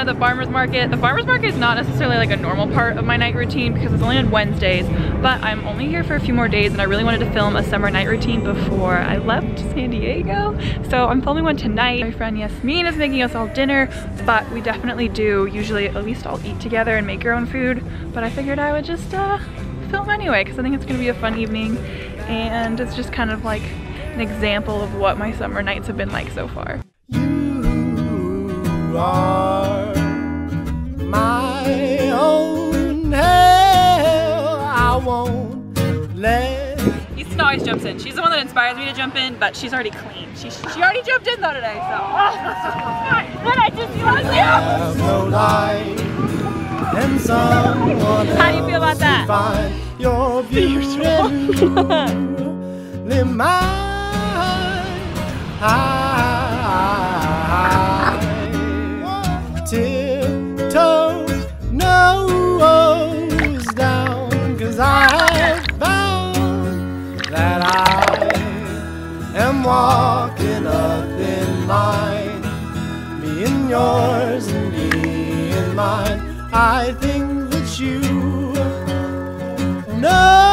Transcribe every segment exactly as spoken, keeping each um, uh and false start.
Atlanta, the farmer's market. The farmer's market is not necessarily like a normal part of my night routine because it's only on Wednesdays, but I'm only here for a few more days and I really wanted to film a summer night routine before I left San Diego. So I'm filming one tonight. My friend Yasmin is making us all dinner, but we definitely do usually at least all eat together and make your own food. But I figured I would just uh, film anyway because I think it's gonna be a fun evening and it's just kind of like an example of what my summer nights have been like so far. You are my own hell, I won't let. Easton always jumps in. She's the one that inspires me to jump in, but she's already clean. She she already jumped in though today, so. But I just want to. Have no life and someone else. How do you feel about that? Find your beautiful. My tiptoes, nose down, cause I found that I am walking up in line, me and yours and me and mine. I think that you know.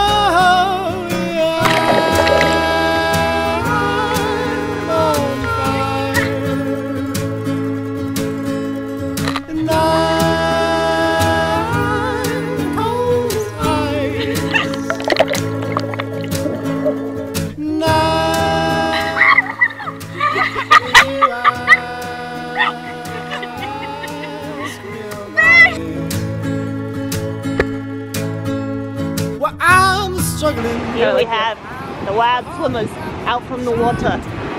Here we have the wild swimmers out from the water.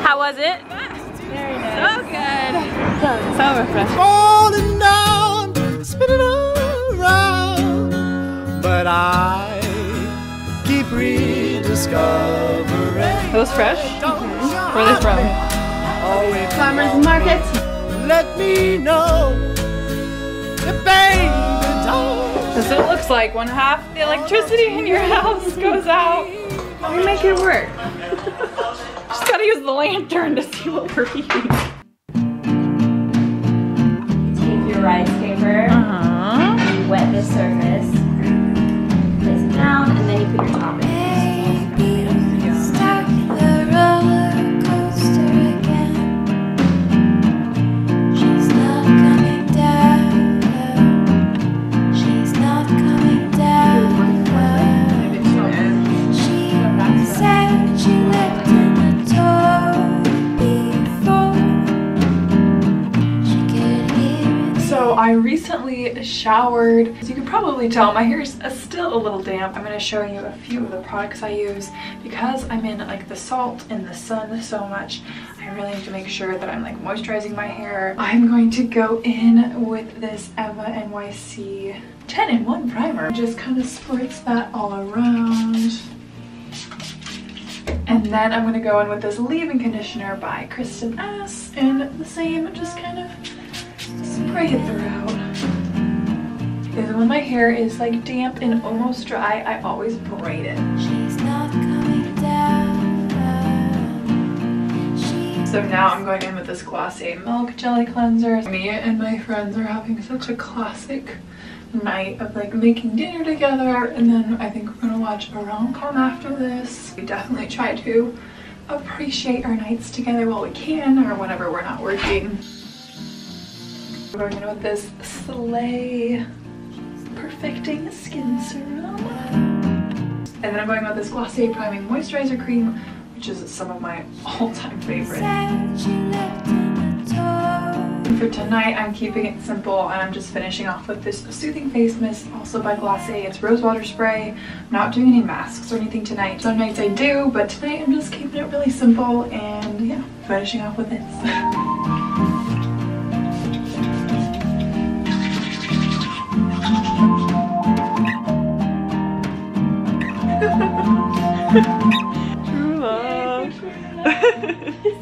How was it? Very nice. So good. So, so refreshing. Falling down, spinning around, but I keep rediscovering. Those fresh? Mm-hmm. Where are they from? Farmers market. Let me know if they. So it looks like one half the electricity in your house goes out. How do you make it work? Just gotta use the lantern to see what we're eating. Take your rice paper, uh-huh. You wet the surface, place it down, and then you put your topping. I recently showered. As you can probably tell, my hair is still a little damp. I'm gonna show you a few of the products I use because I'm in like the salt and the sun so much. I really need to make sure that I'm like moisturizing my hair. I'm going to go in with this E V A N Y C ten in one primer. Just kind of spritz that all around. And then I'm gonna go in with this leave-in conditioner by Kristen S. And the same, just kind of spray it throughout. Because when my hair is like damp and almost dry, I always braid it. She's not coming down. She's so now I'm going in with this Glossier Milk Jelly Cleanser. Me and my friends are having such a classic night of like making dinner together, and then I think we're gonna watch a rom-com after this. We definitely try to appreciate our nights together while we can or whenever we're not working. We're going in with this Slay Perfecting Skin Serum. And then I'm going with this Glossier Priming Moisturizer Cream, which is some of my all-time favorites. For tonight, I'm keeping it simple and I'm just finishing off with this Soothing Face Mist, also by Glossier. It's rose water spray. I'm not doing any masks or anything tonight. Some nights I do, but tonight I'm just keeping it really simple and yeah, finishing off with this. True love. Yay, true love.